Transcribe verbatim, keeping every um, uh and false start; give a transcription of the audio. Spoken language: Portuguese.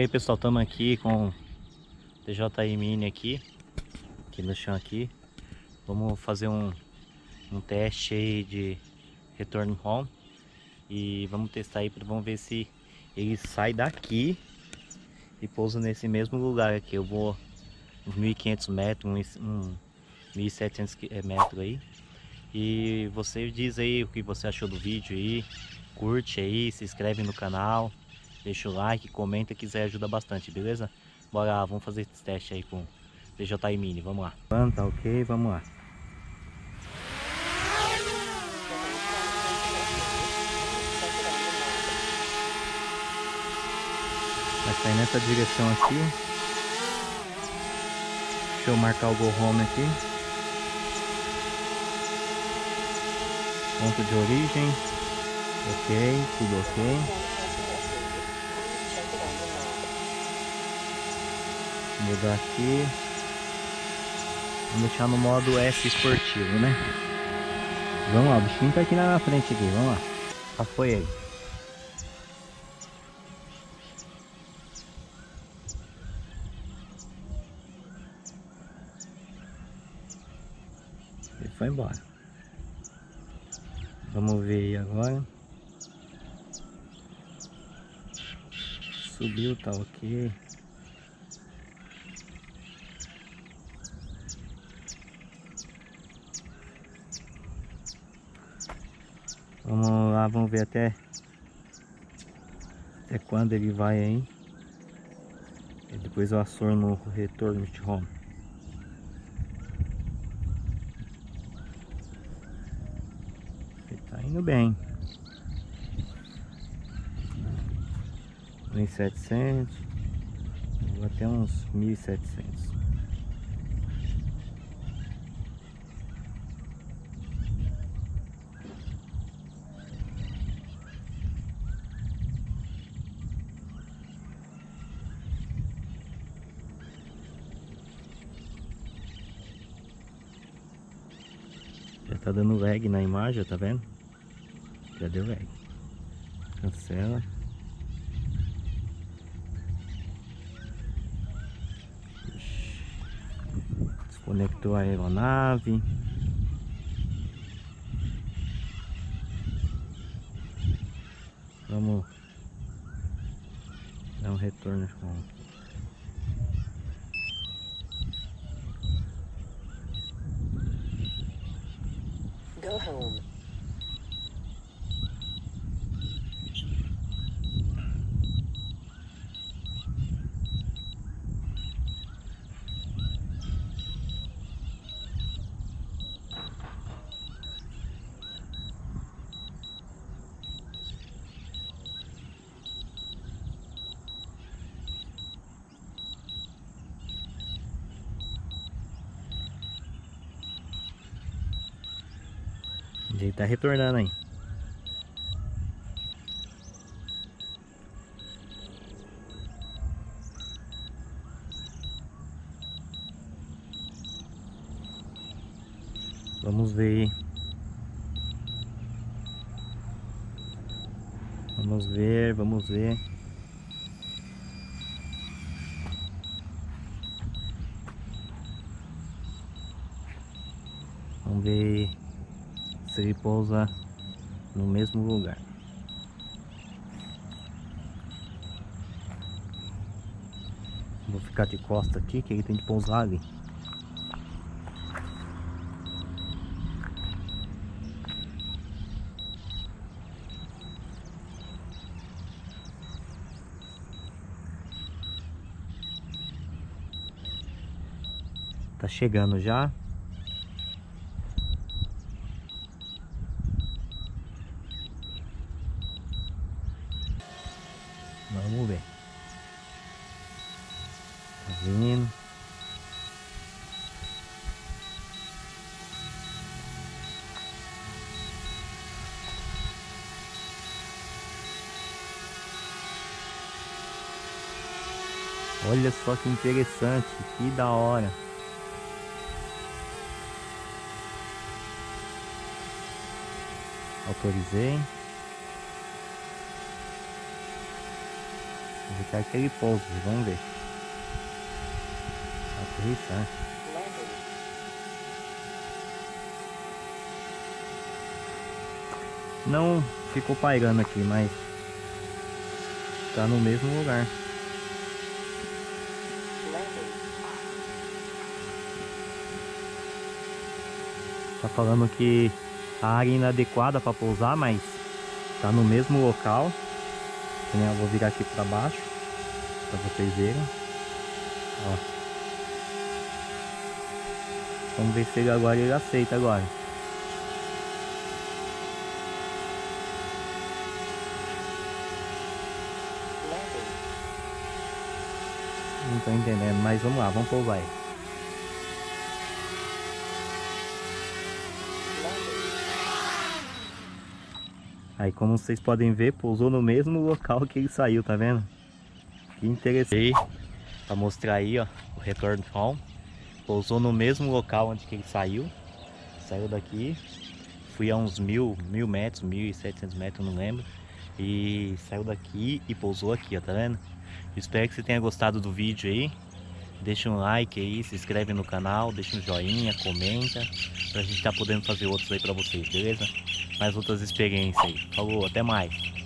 E aí pessoal, estamos aqui com o D J I Mini aqui, aqui no chão aqui. Vamos fazer um, um teste aí de return home. E vamos testar aí, vamos ver se ele sai daqui e pousa nesse mesmo lugar aqui. Eu vou uns mil e quinhentos metros, uns mil e setecentos metros aí. E você diz aí o que você achou do vídeo aí, curte aí, se inscreve no canal, deixa o like, comenta, quiser ajuda bastante, beleza? Bora lá, vamos fazer esse teste aí com o D J I Mini, vamos lá. Tá ok, vamos lá. Vai sair nessa direção aqui. Deixa eu marcar o go home aqui. Ponto de origem, ok, tudo ok. Mudar aqui. Vamos deixar no modo S esportivo, né? Vamos lá, o bichinho tá aqui na frente aqui, vamos lá. Já foi ele. Ele foi embora. Vamos ver aí agora. Subiu, tá ok. Vamos lá, vamos ver até até quando ele vai aí. E depois eu aciono o retorno de home. Tá indo bem, mil e setecentos, vou até uns mil e setecentos. Já tá dando lag na imagem, tá vendo? Já deu lag. Cancela. Desconectou a aeronave. Vamos dar um retorno com. Go home. Ele tá retornando aí. Vamos ver. Vamos ver, vamos ver. Vamos ver. Se ele pousa no mesmo lugar. Vou ficar de costa aqui, que ele tem que pousar ali. Tá chegando já. Vamos ver. Tá vindo. Olha só que interessante, que da hora. Autorizei. evitar que ele pouse. Vamos ver. Só aterrissar. Não ficou pairando aqui, mas tá no mesmo lugar. Tá falando que a área é inadequada para pousar, mas tá no mesmo local. Eu vou virar aqui para baixo para vocês verem. Ó. Vamos ver se ele agora ele aceita agora. Não tô entendendo, mas vamos lá, vamos pousar ele. Aí, como vocês podem ver, pousou no mesmo local que ele saiu, tá vendo? Que interessante. Pra mostrar aí, ó, o return home. Pousou no mesmo local onde que ele saiu. Saiu daqui. Fui a uns mil, mil metros, mil e setecentos metros, não lembro. E saiu daqui e pousou aqui, ó, tá vendo? Espero que você tenha gostado do vídeo aí. Deixa um like aí, se inscreve no canal, deixa um joinha, comenta. Pra gente tá podendo fazer outros aí pra vocês, beleza? Mais outras experiências aí. Falou, até mais.